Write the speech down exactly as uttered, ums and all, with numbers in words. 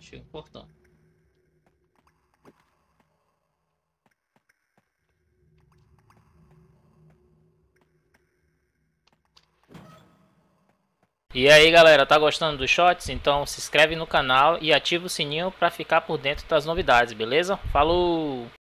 Chega o portão. E aí galera, tá gostando dos shorts? Então se inscreve no canal e ativa o sininho pra ficar por dentro das novidades, beleza? Falou!